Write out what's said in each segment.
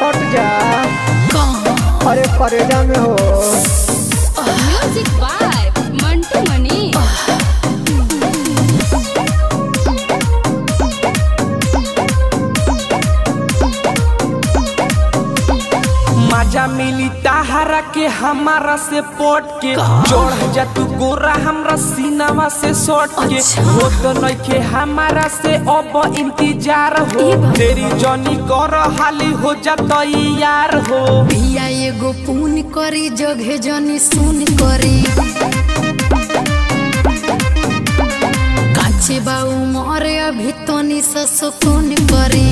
सट जा अरे परेजा में हो म्यूजिक बाय मंटू मनी। मजा मिली तहारा के हमारा से पोट के जोड़ जा तू गोरा हमरा सीनावा से सोट के वो तो नइखे हमारा से अब इंतजार हो तेरी जॉनी कर हाली हो जा तो यार हो भैया एगो पून करी जगह जॉनी सुन करी काचे बाऊ मोरे अभी तो नी ससुकुन करी।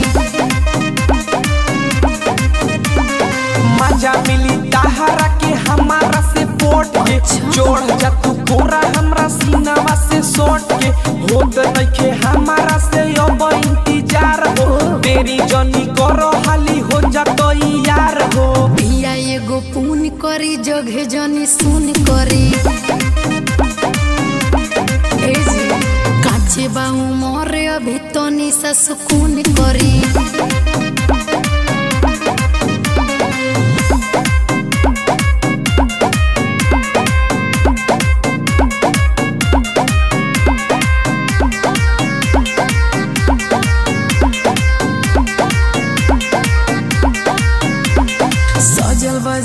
मजा मिली तहारा के हमारा से पोट के जोड़ जा तू गोरा हमरा सीनावा से सोट के होत नइखे हमारा से अब इंतजार हो तेरी जॉनी करो हाली हो जा तो यार हो भैया एगो पून करी जगह जॉनी सुन करी काचे बाऊ मोरे अभी तो नी सुकून करी।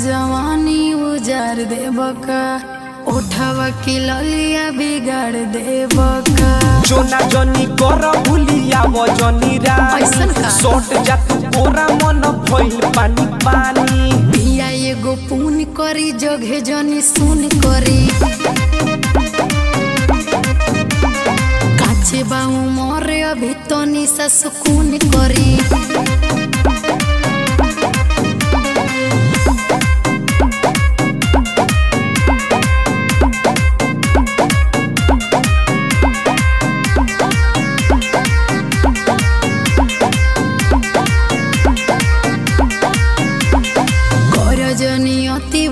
जवानी उजार देबका उठावा की ललिया बिगाड़ देबका जोना जनी कर भूलिया वो जनी रा सोट जा तू गोरा मन भइल पानी पानी भैया एगो पून करी जगह जनी सुन करी काचे बाऊ मोरे अभी तो नी सुकून करी।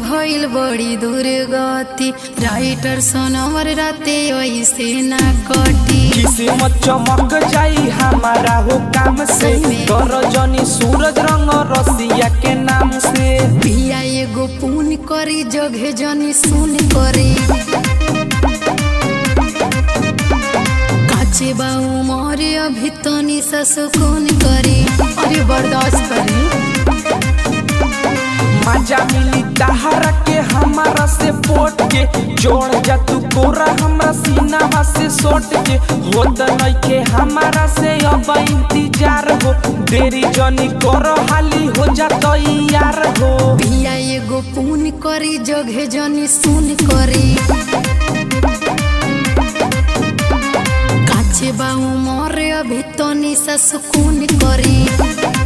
भइल बड़ी दूर गति राइटर सोनवर राते ऐसे ना कटी किस्मत चमक जाई हमारा हो काम से तोर जनी सूरज रंग रसिया के नाम से भैया एगो पून करी जगह जनी सुन करी काचे बाऊ मोरे अभी तो नी सुकून करी अरे बर्दाश्त करी। मजा मिली तहारा के हमारा से पोट के जोड़ जा तू गोरा हमरा सीनावा से सोट के होत नइखे हमारा से अब इंतजार हो तेरी जॉनी करो हाली हो जा तो यार हो भैया एगो पून करी जगह जॉनी सुन करी काचे बाऊ मोरे अभी तो नी सुकून करी।